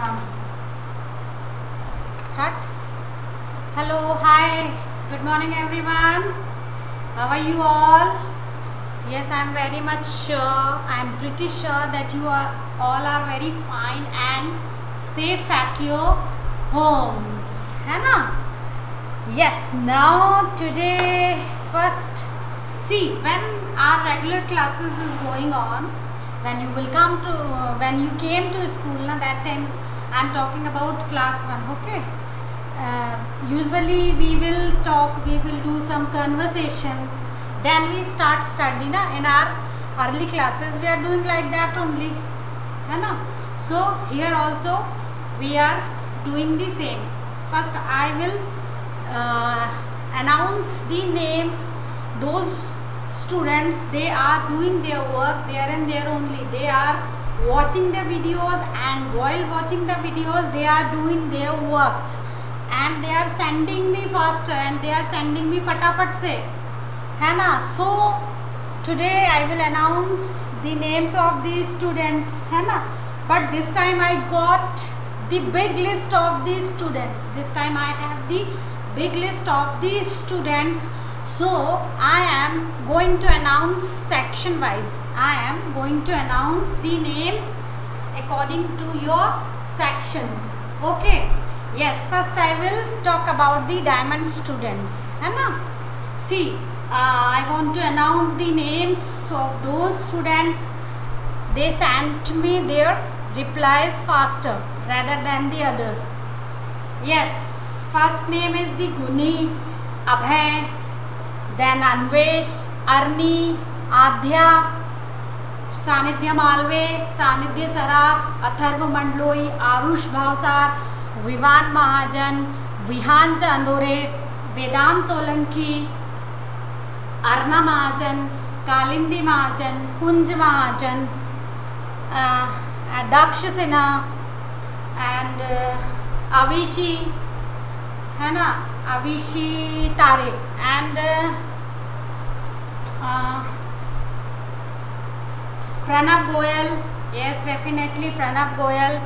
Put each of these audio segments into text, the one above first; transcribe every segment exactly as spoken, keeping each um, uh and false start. Start. Hello, hi. Good morning, everyone. How are you all? Yes, I am very much sure. I am pretty sure that you are all are very fine and safe at your homes, है ना? Yes. Now today, first, see when our regular classes is going on, when you will come to, uh, when you came to school, na that time I am talking about class one, okay? Uh, usually we will talk, we will do some conversation, then we start study, na. In our early classes, we are doing like that only, है ना? So here also we are doing the same. First, I will. Uh, announce the names those students they are doing their work there and there only, they are watching the videos and while watching the videos they are doing their works and they are sending me faster and they are sending me fatafat se, hai na? So today I will announce the names of the students, hai na? But this time I got the big list of the students, this time I have the big list of these students, so I am going to announce section wise. I am going to announce the names according to your sections. Okay. Yes. First, I will talk about the diamond students. है ना? See, uh, I want to announce the names of those students. They sent me their replies faster rather than the others. Yes. First name is the Guni, Abhay, then Anvesh, Arni, Aadya, Sannidhya Malve, Sannidhya Saraf, Atharv Mandloi, Aarush Bhavsar, Vedant Mahajan, Vedant Solanki, Vedant Solanki, Arna Mahajan, Kalindi Mahajan, Kunj Mahajan, uh, Daksh Sinha, and uh, Avishi. है ना? Avishi Tare and Pranav Goyal, yes definitely Pranav Goyal,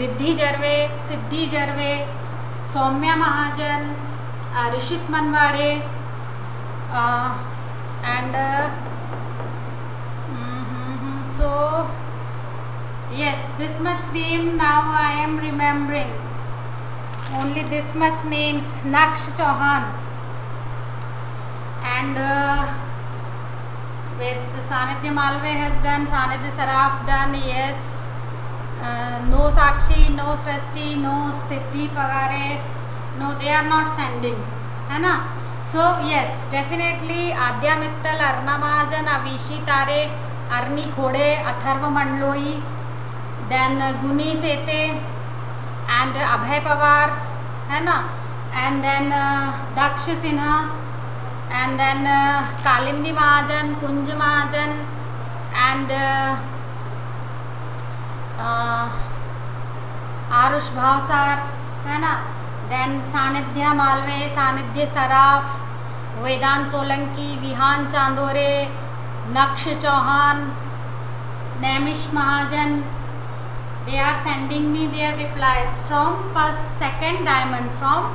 Riddhi Jarve, Siddhi Jarve, Saumya Mahajan, Rishit Manwade and so yes this much name now I am remembering. Only this much names: Naksh Chauhan and uh, with Sannidhya Malve has done, Sannidhya Saraf done, yes. Uh, no Sakshi, no Srishti, no Siddhi Pagare, no, they are not sending, है ना? So yes, definitely Aadya Mittal, Arna Mahajan, Avishi Tare, Arni Khode, Atharv Mandloi, then uh, Guni Sete. And Abhay Pawar, है ना? And then uh, Daksh Sinha, and then uh, Kalindi Mahajan, Kunj Mahajan, and uh, uh, Aarush Bhavsar, है ना? Then Sannidhya Malve, Sannidhya Saraf, Vedant Solanki, Vihan Chandore, Naksh Chauhan, Naimish Mahajan. They are sending me their replies from first, second diamond, from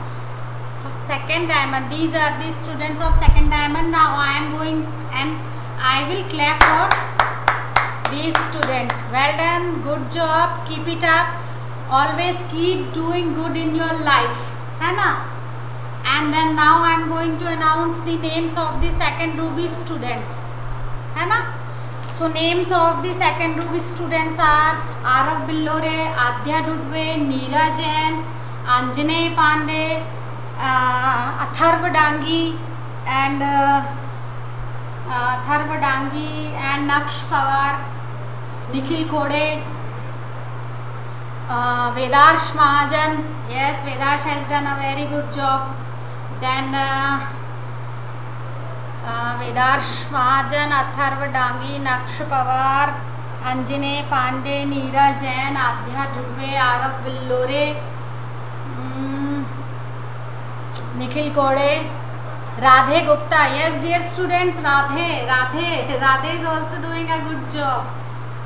second diamond. These are the students of second diamond. Now I am going and I will clap for these students. Well done, good job, keep it up. Always keep doing good in your life, है ना? And then now I am going to announce the names of the second ruby students, है ना? So names of the second ruby students are Aarav Billore, Aadya Dudve, Neera Jain, Anjane Pandey, uh, Atharv Dangi and uh, uh, Atharv Dangi and Naksh Pawar, Nikhil Kode, uh, Vedarsh Mahajan. Yes, Vedarsh has done a very good job. Then. Uh, Uh, Vedarsh Mahajan, Atharv Dangi, Naksh Pawar, Anjane Pandey, Neera Jain, Aadya Mittal, Aarav Billore, um, Nikhil Kode, Radhe Gupta. Yes, dear students, Radhe, Radhe, Radhe is also doing a good job.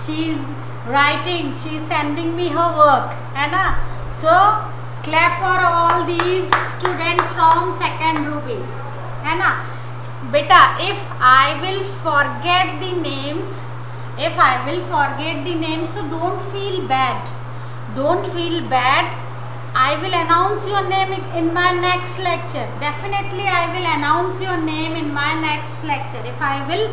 She is writing, she is sending me her work, है ना. So clap for all these students from second Ruby, है ना. बेटा if I will forget the names, if I will forget the names, so don't feel bad, don't feel bad. I will announce your name in my next lecture. Definitely I will announce your name in my next lecture. If I will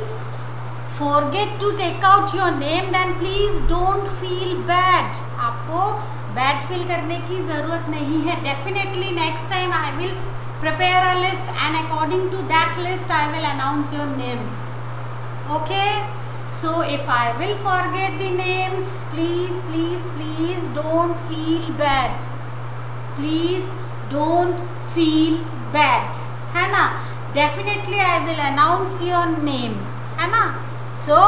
forget to take out your name, then please don't feel bad. आपको bad feel करने की ज़रूरत नहीं है. Definitely next time I will prepare a list and according to that list I will announce your names. Okay? So if I will forget the names, please, please, please don't feel bad. Please don't feel bad, है ना. Definitely I will announce your name, है ना. So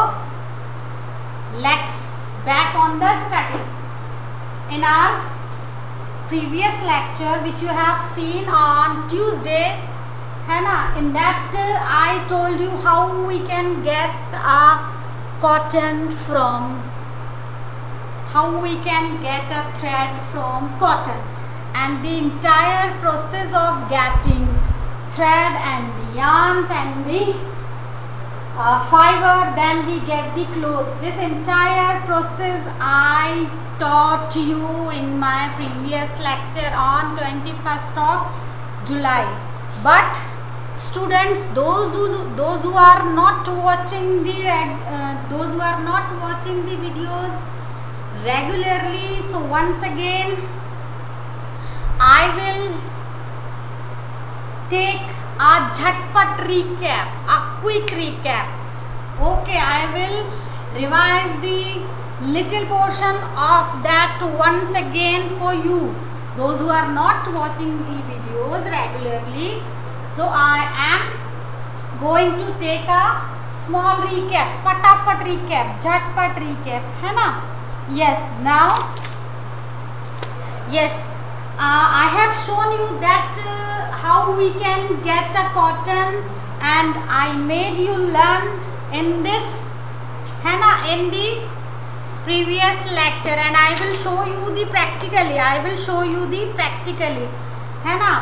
let's back on the study. In our previous lecture which you have seen on Tuesday, है ना, in that uh, I told you how we can get a cotton from, how we can get a thread from cotton, and the entire process of getting thread and the yarns and the uh, fiber, then we get the clothes. This entire process I taught you in my previous lecture on twenty-first of July. But students, those who those who are not watching the uh, those who are not watching the videos regularly, so once again I will take a jhatpat recap, a quick recap. Okay, I will revise the little portion of that once again for you, those who are not watching the videos regularly. So I am going to take a small recap, fatafat recap, jhatpat recap, है ना? Yes, now, yes. Uh, I have shown you that uh, how we can get a cotton, and I made you learn in this, है ना, in the previous lecture, and I will show you the practically. I will show you the practically, है ना.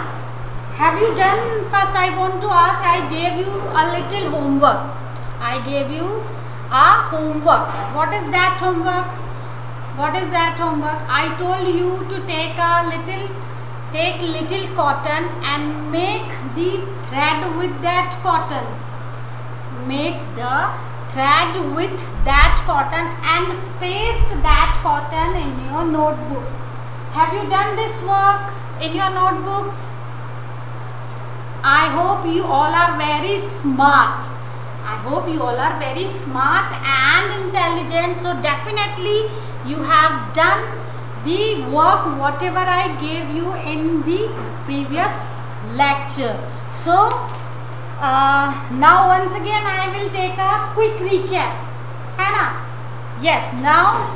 Have you done? First, I want to ask. I gave you a little homework. I gave you a homework. What is that homework? What is that homework? I told you to take a little, take little cotton and make the thread with that cotton. Make the thread with that cotton and paste that cotton in your notebook. Have you done this work in your notebooks? I hope you all are very smart. I hope you all are very smart and intelligent. So definitely you have done the work whatever I gave you in the previous lecture. So uh, now once again I will take a quick recap, है ना. Yes, now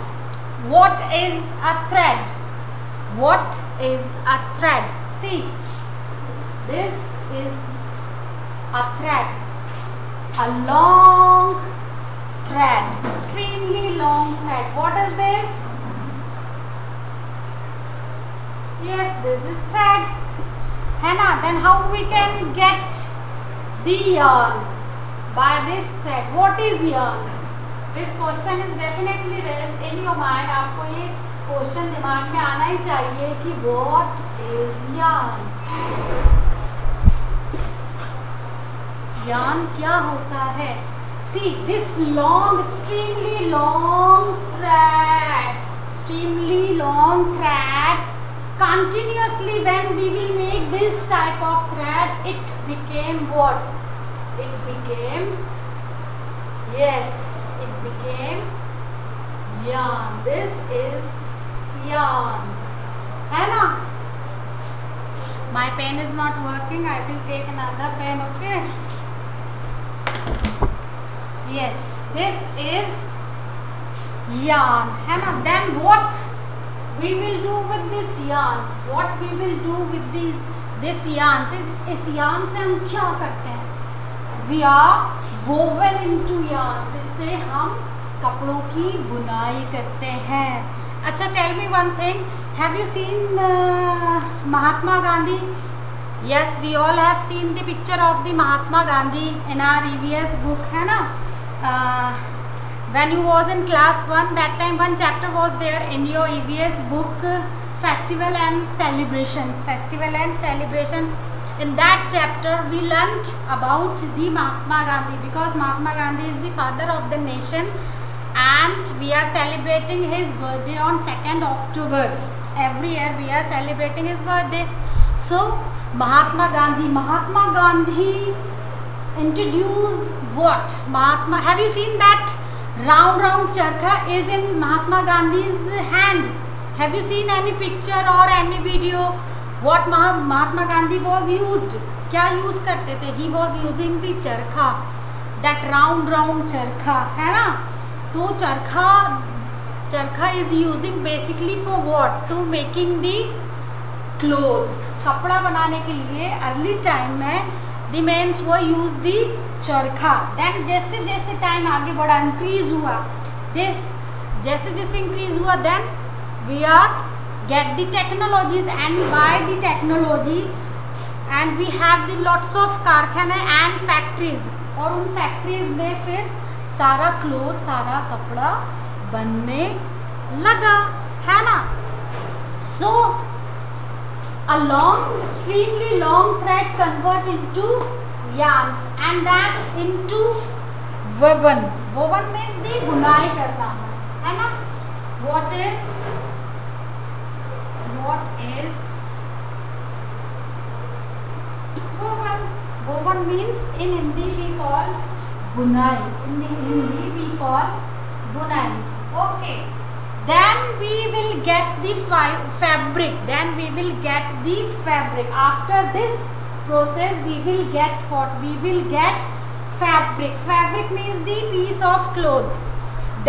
what is a thread? What is a thread? See, this is a thread, a long thread, extremely long thread. What is this? Yes, this is thread, है ना. Then how we can get the yarn by this thread? What is yarn? This question is definitely there in your mind. आपको ये question दिमाग में आना ही चाहिए कि what is yarn? yarn क्या होता है? See, this long, extremely long thread, extremely long thread, continuously when we will make this type of thread, it became what? It became, yes, it became yarn. This is yarn, है ना. My pen is not working. I will take another pen, okay? Yes, this is yarn, है ना. Then what we will do with this yarns? What we will do with the this yarns? इस yarn से हम क्या करते हैं? We are woven into yarns. इससे हम कपड़ों की बुनाई करते हैं। अच्छा, tell me one thing, have you seen Mahatma Gandhi? Yes, we all have seen the picture of the Mahatma Gandhi in our EVS book, है ना? When you was in class one, that time one chapter was there in your EVS book, festival and celebrations, festival and celebration. In that chapter we learnt about the Mahatma Gandhi, because Mahatma Gandhi is the father of the nation and we are celebrating his birthday on second October. Every year we are celebrating his birthday. So Mahatma Gandhi, Mahatma Gandhi introduced what? Mahatma, have you seen that round round charkha is in Mahatma Gandhi's hand? Have you seen any picture or any video? What Mahatma Gandhi was used, क्या use करते थे? He was using the चरखा, that round round चरखा, है ना? तो चरखा चरखा is using basically for what? To making the cloth, कपड़ा बनाने के लिए early time में the men were use the चरखा. Then जैसे जैसे time आगे बढ़ा, increase हुआ, this जैसे जैसे increase हुआ, then we are get the technologies, and by the technology and we have the lots of कारखाने and factories, और उन factories में फिर सारा cloth, सारा कपड़ा बनने लगा, है ना? So a long, extremely long thread convert into yarns and then into woven. Woven means the बुनाई करना, है ना? What is What is woven? Woven means in Hindi we call bunai. In Hindi we call bunai. Okay. Then we will get the fabric. Then we will get the fabric. After this process, we will get what? We will get fabric. Fabric means the piece of cloth.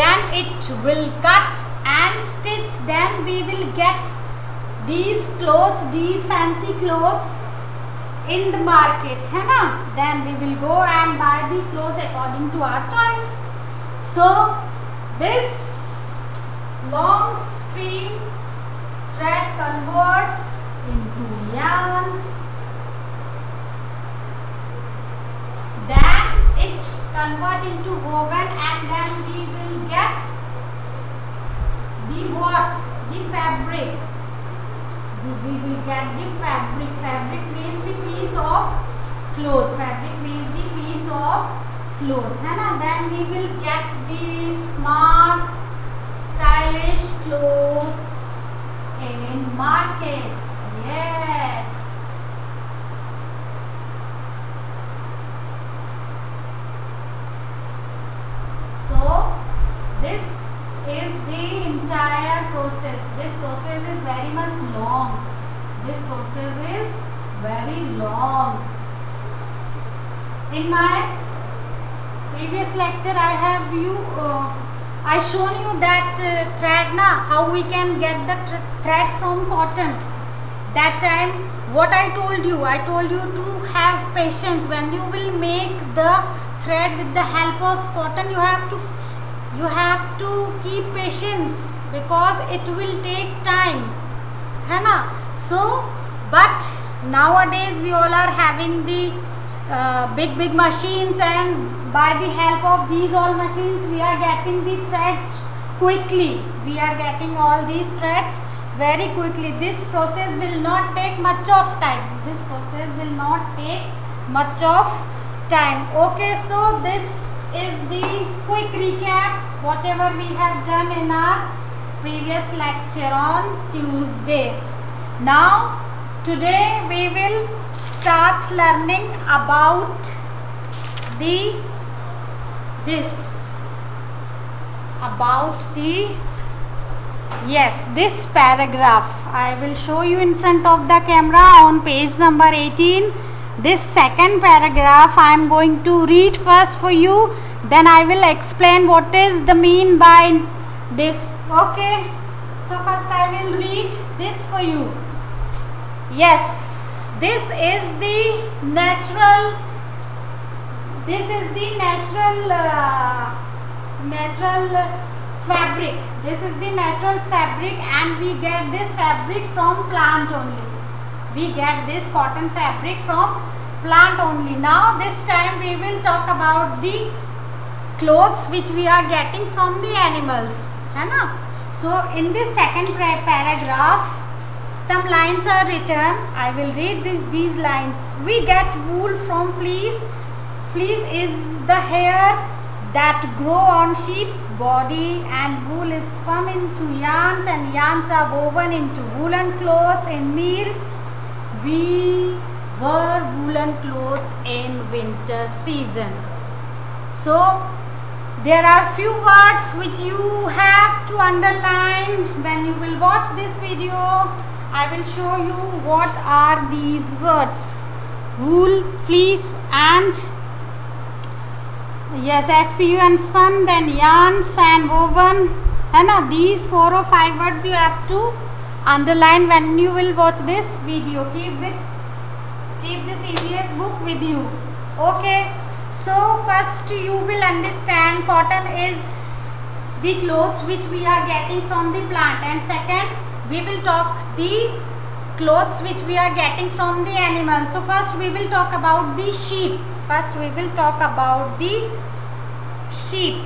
Then it will cut and stitch. Then we will get these clothes, these fancy clothes in the market, है ना? Then we will go and buy the clothes according to our choice. So this long stream thread converts into yarn, then it converts into woven, and then we will get the what? The fabric. We will get the fabric. Fabric means the piece of cloth. Fabric means the piece of cloth, है ना? Then we will get the smart, stylish clothes in market. Yes. So this is the entire process. This process is very much long. This process is very long. In my previous lecture, I have you, uh, I shown you that uh, thread, na, how we can get the thread from cotton. That time, what I told you, I told you to have patience when you will make the thread with the help of cotton. You have to. You have to keep patience because it will take time, है ना? So but nowadays we all are having the uh, big big machines, and by the help of these all machines we are getting the threads quickly. We are getting all these threads very quickly. This process will not take much of time. This process will not take much of time. Okay, so this is the quick recap whatever we have done in our previous lecture on Tuesday. Now today we will start learning about the this about the yes this paragraph. I will show you in front of the camera on page number eighteen. This second paragraph I am going to read first for you, then I will explain what is the mean by this. Okay, so first I will read this for you. Yes, this is the natural, this is the natural uh, natural fabric. This is the natural fabric, and we get this fabric from plant only. We get this cotton fabric from plant only. Now this time we will talk about the clothes which we are getting from the animals, है ना? So in this second paragraph, some lines are written. I will read this, these lines. We get wool from fleece. Fleece is the hair that grow on sheep's body, and wool is spun into yarns, and yarns are woven into woolen clothes. In mills, we wear woolen clothes in winter season. So there are few words which you have to underline when you will watch this video. I will show you what are these words: wool, fleece, and yes, S P U and spun, then yarns and woven, है ना? These four or five words you have to underline when you will watch this video. Keep with keep this E V S book with you. Okay. So first you will understand cotton is the clothes which we are getting from the plant, and second we will talk the clothes which we are getting from the animal. So first we will talk about the sheep. First we will talk about the sheep.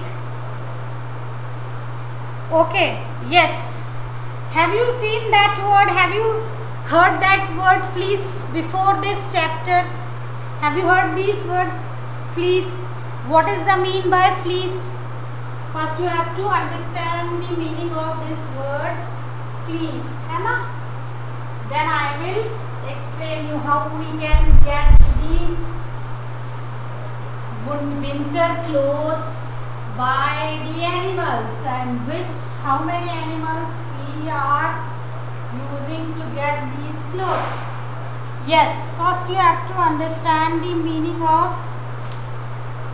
Okay, yes. Have you seen that word? Have you heard that word fleece before this chapter? Have you heard this word fleece? What is the mean by fleece? First you have to understand the meaning of this word fleece, है ना? Then I will explain you how we can get the winter clothes by the animals, and which how many animals we are using to get these clothes. Yes, first you have to understand the meaning of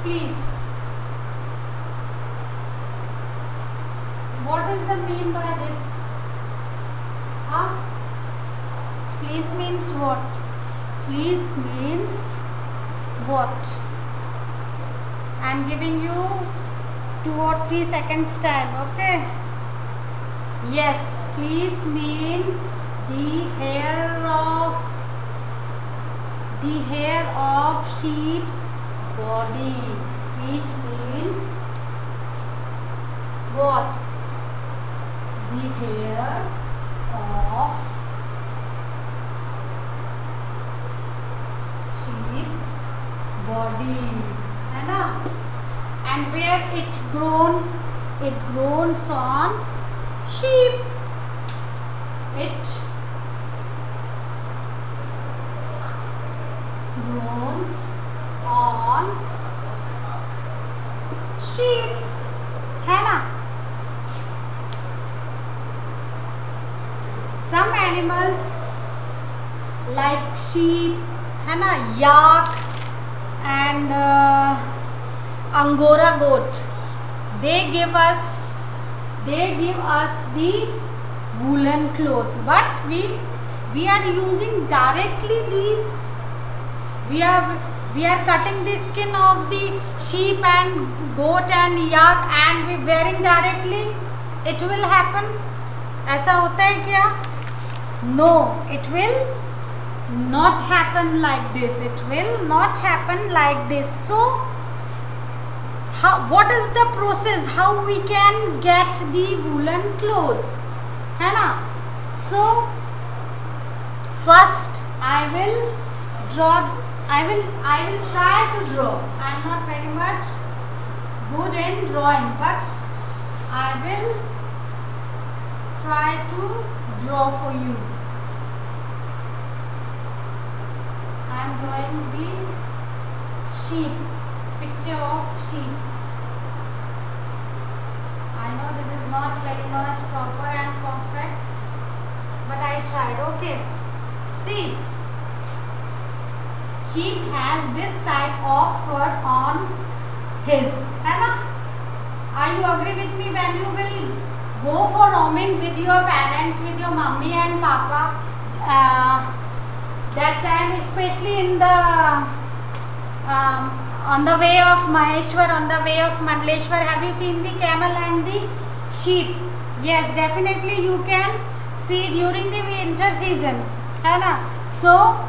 fleece. What is the mean by this? Huh? Fleece means what? Fleece means what? I am giving you two or three seconds time, okay? Yes, fleece means the hair of the hair of sheep's body. Fleece means what? The hair of body, है ना? And where it grown? It grows on sheep. It grows on sheep, है ना? Some animals like sheep, है ना? Yak and uh, Angora goat, they give us they give us the woolen clothes, but we we are using directly these. We are we are cutting the skin of the sheep and goat and yak, and we wearing directly. It will happen? ऐसा होता है क्या? No, it will not happen like this. It will not happen like this. So how, what is the process how we can get the woolen clothes, है ना? So first I will draw. I will I will try to draw. I am not very much good in drawing, but I will try to draw for you. I am drawing the sheep, picture of sheep. I know this is not very much proper and perfect, but I tried. Okay, see, sheep has this type of fur on his, है ना? Are you agree with me? When you will go for roaming with your parents, with your mummy and papa, uh, that time, especially in the um, on the way of Maheshwar, on the way of Mandleshwar, have you seen the camel and the sheep? Yes, definitely you can see during the winter season, है ना? So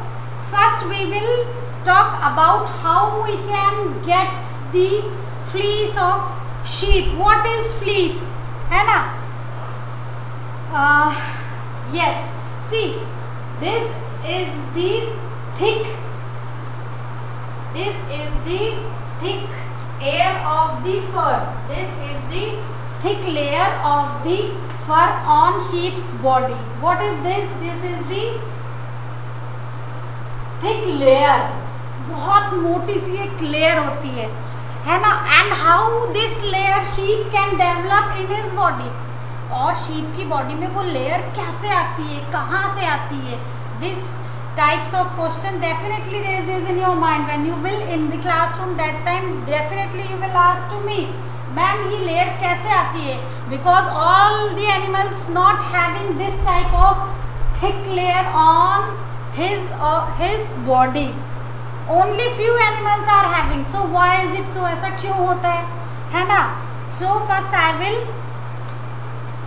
first we will talk about how we can get the fleece of sheep. What is fleece? है ना? Uh, yes. See, this is the thick. This is the thick layer of the fur. This is the thick layer of the fur on sheep's body. What is this? This is the thick layer. बहुत मोटी सी एक layer होती है, है ना? And how this layer sheep can develop in his body? और sheep की body में वो layer कैसे आती है, कहाँ से आती है? This types of question definitely raises in your mind when you will in the classroom. That time definitely you will ask to me, ma'am, ये layer कैसे आती है? Because all the animals not having this type of thick layer on his or uh, his body. Only few animals are having. So why is it so? ऐसा क्यों होता है, है ना? So first I will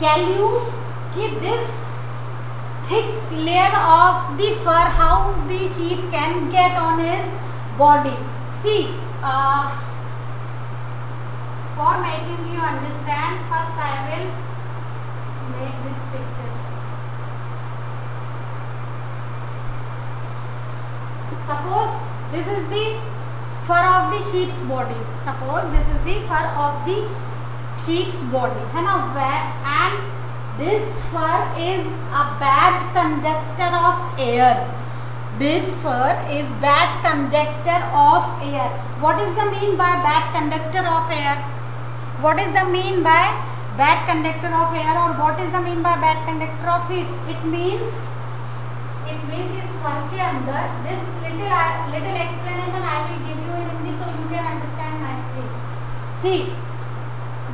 tell you कि this thick layer of the fur, how the sheep can get on his body. See, uh, for making you understand, first I will make this picture. Suppose this is the fur of the sheep's body. Suppose this is the fur of the sheep's body, है ना? And this fur is a bad conductor of air. This fur is bad conductor of air. What is the mean by bad conductor of air? What is the mean by bad conductor of air, or what is the mean by bad conductor of heat? It means, it means इस fur के अंदर, this little little explanation I will give you in Hindi so you can understand nicely. See,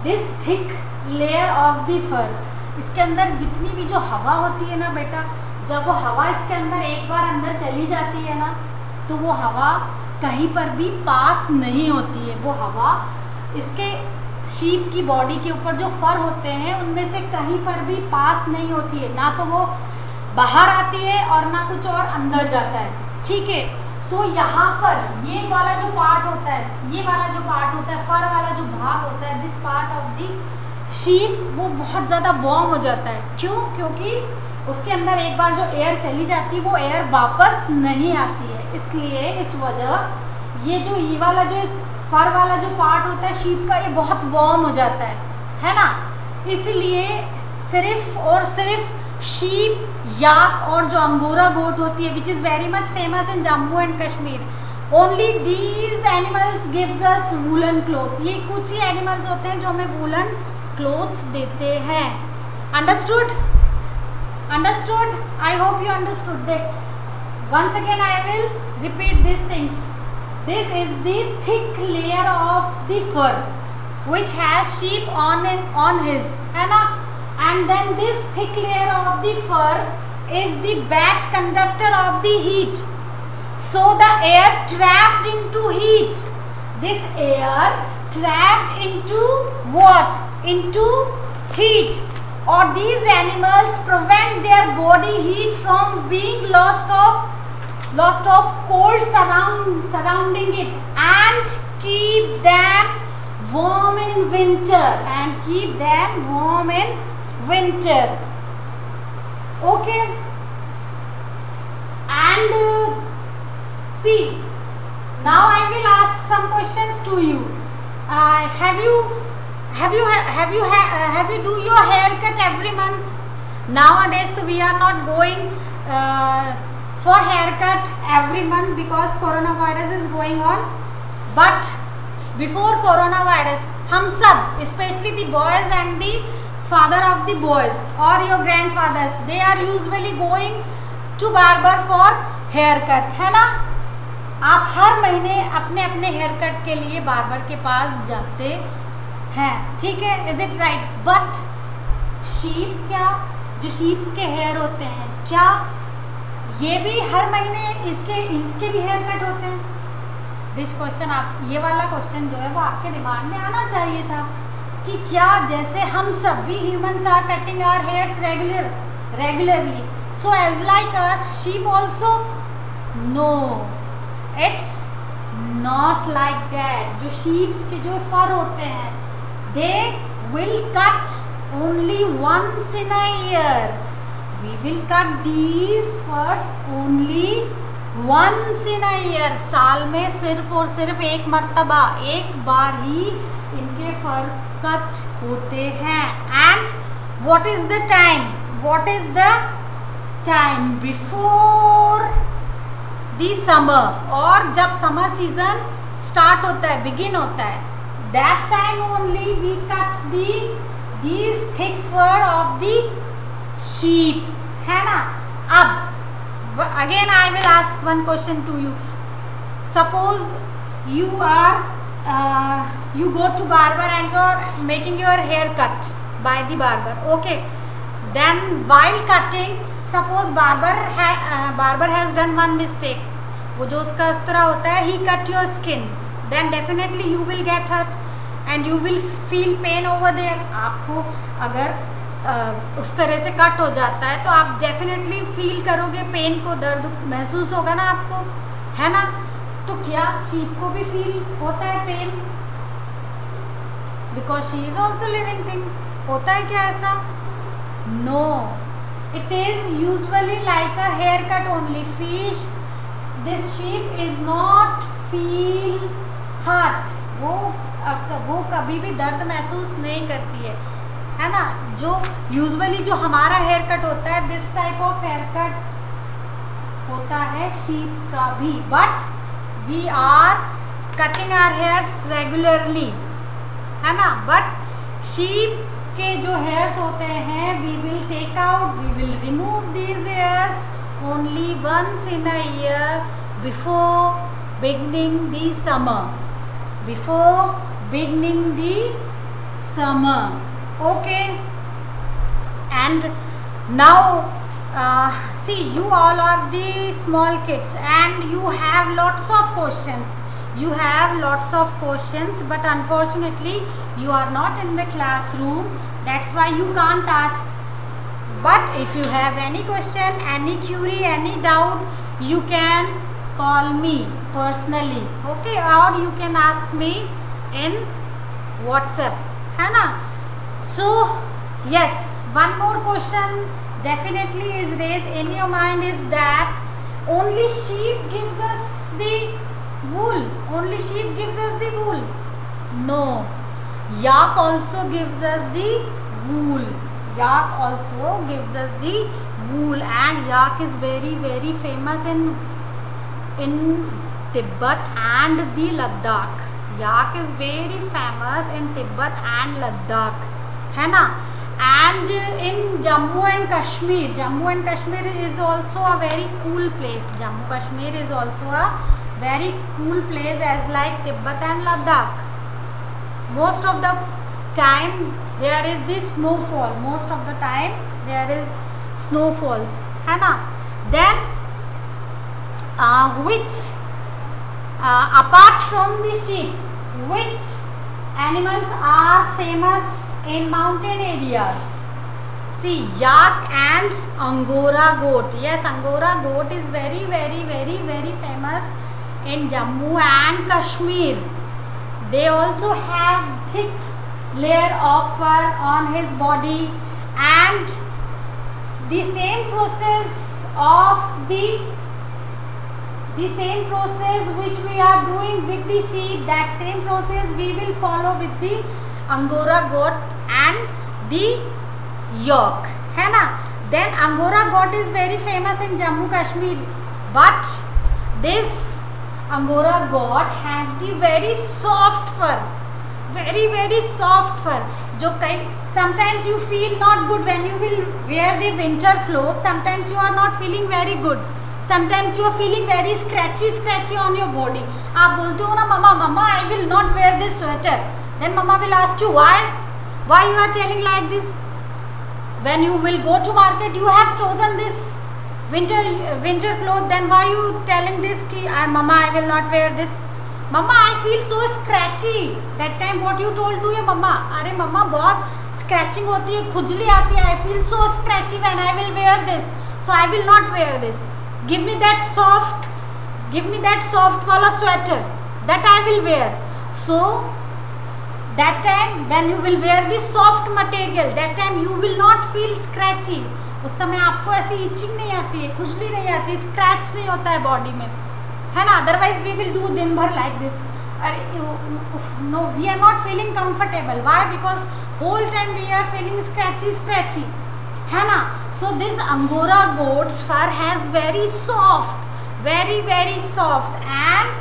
this thick layer of the fur, इसके अंदर जितनी भी जो हवा होती है ना बेटा, जब वो हवा इसके अंदर एक बार अंदर चली जाती है ना, तो वो हवा कहीं पर भी पास नहीं होती है. वो हवा इसके शीप की बॉडी के ऊपर जो फर होते हैं उनमें से कहीं पर भी पास नहीं होती है, ना तो वो बाहर आती है और ना कुछ और अंदर जाता है. ठीक है. सो यहाँ पर ये वाला जो पार्ट होता है, ये वाला जो पार्ट होता है, फर वाला जो भाग होता है, this part of the sheep, वो बहुत ज़्यादा वार्म हो जाता है. क्यों? क्योंकि उसके अंदर एक बार जो एयर चली जाती है वो एयर वापस नहीं आती है. इसलिए इस वजह ये जो ये वाला जो इस फर वाला जो पार्ट होता है शीप का, ये बहुत वार्म हो जाता है, है ना? इसलिए सिर्फ और सिर्फ शीप, याक और जो अंगोरा गोट होती है, which is very much famous in Jammu and Kashmir, only these animals gives us woollen clothes. ये कुछ ही एनिमल्स होते हैं जो हमें वूलन क्लोथ्स देते हैं. Understood? Understood? I hope you understood. देख, once again I will repeat this things. This is the thick layer of the fur which has sheep on on his, है ना? And then this thick layer of the fur is the bad conductor of the heat. So the air trapped into heat, this air trapped into what? Into heat, or these animals prevent their body heat from being lost of lost of cold surround surrounding it and keep them warm in winter and keep them warm in winter. Okay. And uh, see, now I will ask some questions to you. Uh, have you have you have you ha have you do your haircut every month? Nowadays so we are not going uh, for haircut every month because coronavirus is going on. But before coronavirus, हम सब, especially the boys and the father of the boys or your grandfathers, they are usually going to barber for haircut, है ना? आप हर महीने अपने अपने hair cut के लिए बार्बर के पास जाते हैं, ठीक है? Is it right? But sheep, क्या जो शीप्स के हेयर होते हैं, क्या ये भी हर महीने इसके इसके भी हेयर कट होते हैं? दिस क्वेश्चन, आप ये वाला क्वेश्चन जो है वो आपके दिमाग में आना चाहिए था कि क्या जैसे हम सब भी humans are cutting our hairs regular regularly so as like a sheep also, no it's not like that. जो शीप्स के जो फर होते हैं they will cut only once in a year, we will cut these furs only once in a year. साल में सिर्फ और सिर्फ एक मरतबा, एक बार ही इनके फर कट होते हैं। And what is the time, what is the time before the summer, और जब समर सीजन स्टार्ट होता है, बिगिन होता है, that time only we cut the these thick fur of the sheep, है ना। अब again I will ask one question to you, suppose you are uh, you go to barber and you are making your hair cut by the barber, okay, then while cutting suppose barber ha uh, barber has done one mistake, wo jo uska astra hota hai, he cut your skin, then definitely you will get hurt and you will feel pain over there। aapko agar Uh, उस तरह से cut हो जाता है तो आप definitely feel करोगे pen को, दर्द महसूस होगा ना आपको, है ना। तो क्या शीप को भी फील होता है pain, because she is also living thing, होता है क्या ऐसा? No, it is usually like a hair cut only, fish this sheep is not feel hurt, वो वो कभी भी दर्द महसूस नहीं करती है, है ना। जो यूजुअली जो हमारा हेयर कट होता है, this type of hair cut होता है शीप का भी, but we are cutting our hairs regularly, है ना। बट शीप के जो हेयर्स होते हैं we will take out, we will remove these hairs only once in a year before beginning the summer, before beginning the summer, okay। and now uh, see, you all are the small kids and you have lots of questions, you have lots of questions but unfortunately you are not in the classroom, that's why you can't ask, but if you have any question, any query, any doubt, you can call me personally, okay, or you can ask me in WhatsApp, है ना। so yes, one more question definitely is raised in your mind is that only sheep gives us the wool, only sheep gives us the wool, no, yak also gives us the wool, yak also gives us the wool, and yak is very very famous in in Tibet and the Ladakh, yak is very famous in Tibet and Ladakh, है ना। And in Jammu and Kashmir, Jammu and Kashmir is also a very cool place, Jammu Kashmir is also a very cool place as like Tibet and Ladakh. Most of the time there is this snowfall, most of the time there is snowfalls, है ना। Then which apart from the sheep, which animals are famous in mountain areas? See, yak and angora goat. Yes, angora goat is very very very very famous in Jammu and Kashmir. They also have thick layer of fur on his body, and the same process of the the same process which we are doing with the sheep, that same process we will follow with the angora goat and the york, है ना। Then angora goat is very famous in Jammu Kashmir, but this angora goat has the very soft fur, very very soft fur. जो कई sometimes you feel not good when you will wear the winter clothes. Sometimes you are not feeling very good. Sometimes you are feeling very scratchy scratchy on your body. आप बोलते हो ना mama mama I will not wear this sweater. Then mama will ask you why. Why you are telling like this? When you will go to market, you have chosen this winter winter cloth. Then why you telling this? Ki, mama, I will not wear this. Mamma I feel so scratchy that time what you told to your mamma, अरे mamma बहुत scratching होती है, खुजली आती है, I feel so scratchy when I will wear this, so I will not wear this, give me that soft, give me that soft वाला sweater that I will wear, so that time when you will wear this soft material that time you will not feel scratchy, उस समय आपको ऐसी etching नहीं आती है, खुजली नहीं आती, स्क्रैच नहीं होता है बॉडी में, है ना, अदरवाइज वी विल डू दिन भर लाइक दिस, अरे no we are not feeling comfortable, why, because whole time we are feeling scratchy scratchy, है ना, so this Angora goats fur has very soft, very very soft, and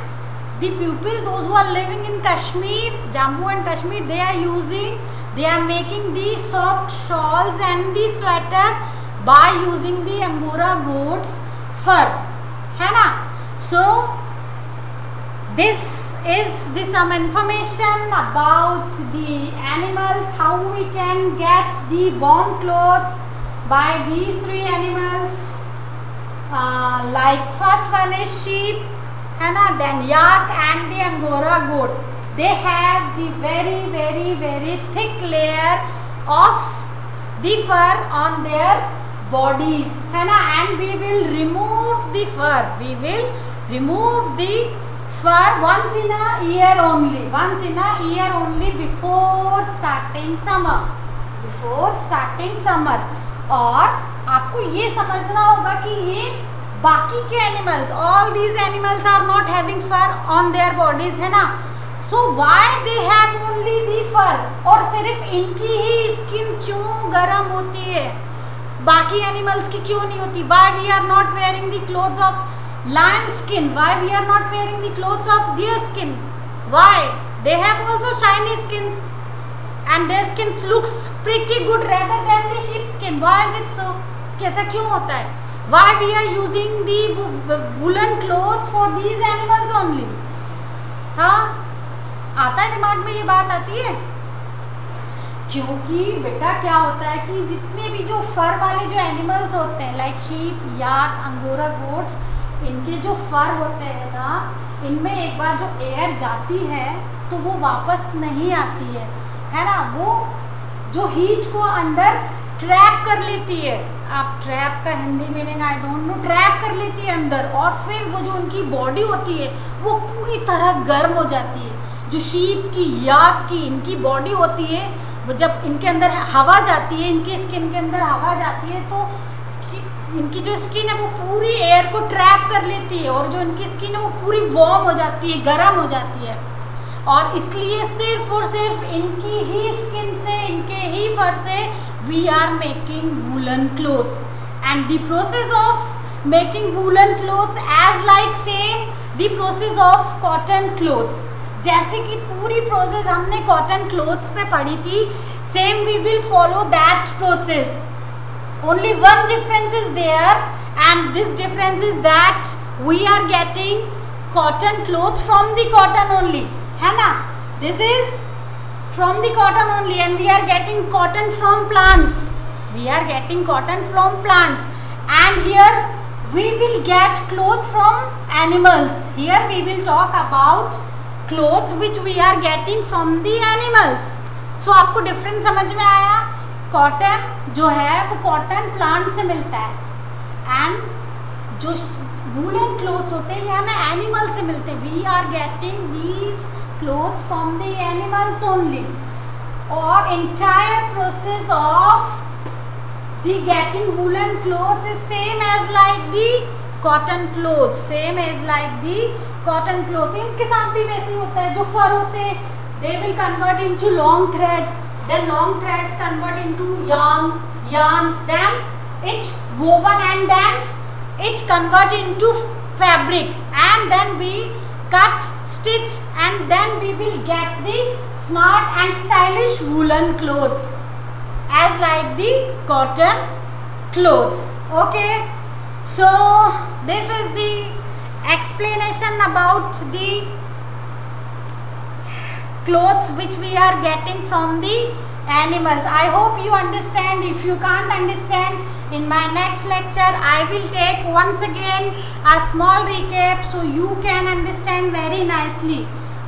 the people those who are living in Kashmir, Jammu and Kashmir, they are using, they are making the soft shawls and the sweater by using the angora goats fur, है ना, so this is the some information about the animals, how we can get the warm clothes by these three animals, uh, like first one is sheep, है ना, then yak and the angora goat, they have the very very very thick layer of the fur on their bodies, है ना, and we will remove the fur, we will remove the fur once in a year only, once in a year only before starting summer, before starting summer, और आपको ये समझना होगा कि ये बाकी के animals, all these animals are not having fur on their bodies, है ना, so why they have only the fur, और सिर्फ इनकी ही skin क्यों गर्म होती है, बाकी एनिमल्स की क्यों नहीं होती, why we are not wearing the clothes of lion skin, why we are not wearing the clothes of deer skin, why, they have also shiny skins and their skins looks pretty good rather than the sheep skin, why is it so, कैसा क्यों होता है, why we are using the woollen clothes for these animals only, हाँ आता है दिमाग में ये बात आती है, क्योंकि बेटा क्या होता है कि जितने भी जो फर वाले जो एनिमल्स होते हैं like sheep, yak, angora goats, इनके जो फर होते हैं ना, इनमें एक बार जो एयर जाती है तो वो वापस नहीं आती है, है ना, वो जो हीट को अंदर ट्रैप कर लेती है, आप ट्रैप का Hindi meaning I don't know, trap कर लेती है अंदर, और फिर वो जो उनकी बॉडी होती है वो पूरी तरह गर्म हो जाती है, जो शीप की, याक की, इनकी बॉडी होती है वो जब इनके अंदर हवा जाती है, इनके स्किन के अंदर हवा जाती है तो इनकी जो स्किन है वो पूरी एयर को ट्रैप कर लेती है और जो इनकी स्किन है वो पूरी वार्म हो जाती है, गर्म हो जाती है, और इसलिए सिर्फ और सिर्फ इनकी ही स्किन से, इनके ही फर से we are making woollen clothes, and the process of making woollen clothes as like same the process of cotton clothes, जैसे कि पूरी प्रोसेस हमने कॉटन क्लोथ्स पे पढ़ी थी, same we will follow that process, only one difference is there and this difference is that we are getting cotton cloth from the cotton only, है ना, this is from the cotton only and we are getting cotton from plants, we are getting cotton from plants, and here we will get cloth from animals, here we will talk about clothes which we are getting from the animals, so आपको difference समझ में आया, cotton जो है वो cotton plant से मिलता है एंड जो वूलन क्लोथ्स होते हैं ये हमें एनिमल से मिलते हैं, we are getting these clothes from the animals only, और entire process of the getting woollen clothes is same as like the cotton clothes, same as like the cotton clothings के साथ भी वैसे ही होता है, जो फर होते हैं they will convert into long threads, then long threads convert into yarn, yarns then it woven and then it convert into fabric and then we cut, stitch and then we will get the smart and stylish woollen clothes as like the cotton clothes, okay, so this is the explanation about the clothes which we are getting from the animals. I hope you understand. If you can't understand, In my next lecture I will take once again a small recap so you can understand very nicely.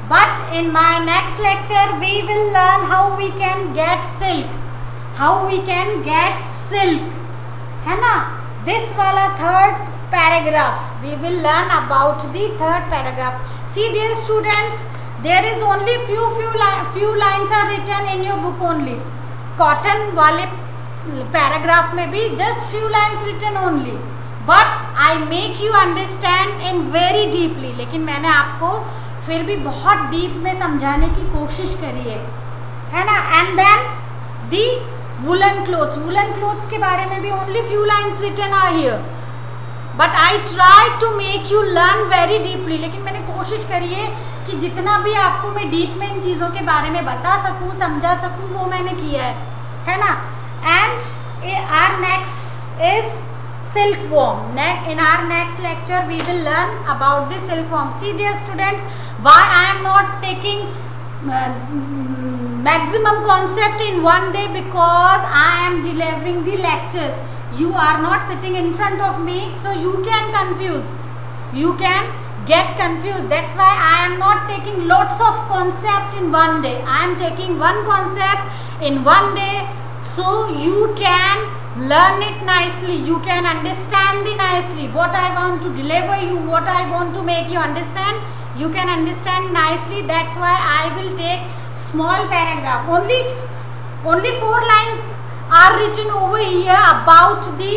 But in my next lecture we will learn how we can get silk. How we can get silk. है ना? This वाला third paragraph. We will learn about the third paragraph. See dear students, there is only few few li- few lines are written in your book only. Cotton वाले paragraph में भी just few lines written only. But I make you understand in very deeply. लेकिन मैंने आपको फिर भी बहुत deep में समझाने की कोशिश करी है, है ना? And then the woollen clothes, woolen clothes के बारे में भी only few lines written are here, but I try to make you learn very deeply. लेकिन मैंने कोशिश करी है कि जितना भी आपको मैं डीप में इन चीज़ों के बारे में बता सकूँ, समझा सकूँ, वो मैंने किया है, है ना? And are next is silkworm. In our next lecture we will learn about the silkworm. See dear students, why I am not taking uh, maximum concept in one day, because I am delivering the lectures. You are not sitting in front of me, so you can confuse, you can get confused. That's why I am not taking lots of concept in one day. I am taking one concept in one day, so you can learn it nicely, you can understand it nicely. What I want to deliver you, what I want to make you understand, you can understand nicely. That's why I will take small paragraph. Only, only four lines are written over here about the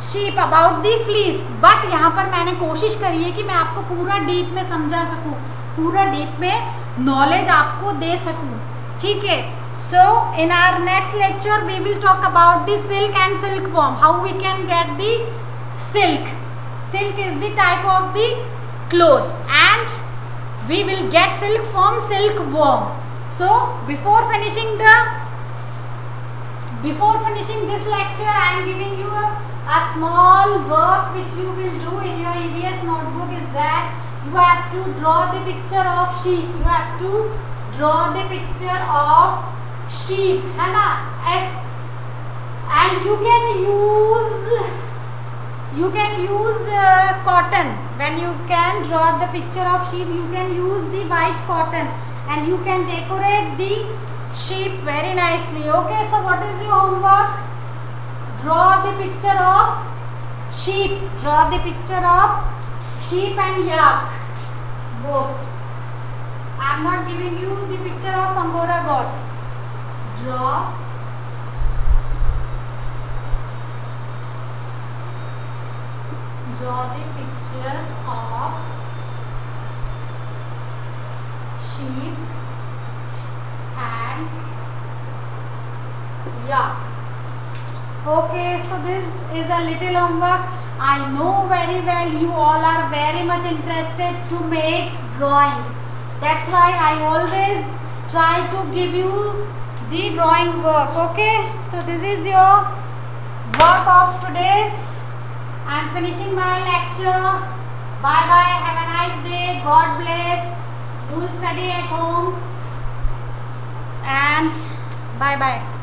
sheep, about the fleece. But यहाँ पर मैंने कोशिश करी है कि मैं आपको पूरा deep में समझा सकूँ, पूरा deep में knowledge आपको दे सकूँ, ठीक है? So in our next lecture we will talk about the silk and silkworm. How we can get the silk? Silk is the type of the cloth, and we will get silk from silkworm. So before finishing the before finishing this lecture, I am giving you a, a small work which you will do in your E V S notebook. Is that you have to draw the picture of sheep. You have to draw the picture of sheep, है ना? F, and you can use you can use uh, cotton. When you can draw the picture of sheep, you can use the white cotton and you can decorate the sheep very nicely. Okay, so what is your homework? Draw the picture of sheep. Draw the picture of sheep and yak, both. I am not giving you the picture of Angora goats. Draw draw the pictures of sheep and yak. Okay, so this is a little homework. I know very well you all are very much interested to make drawings. That's why I always try to give you the drawing work. Okay, so this is your work of today's. I am finishing my lecture. Bye bye, have a nice day, God bless, do study at home, and bye bye.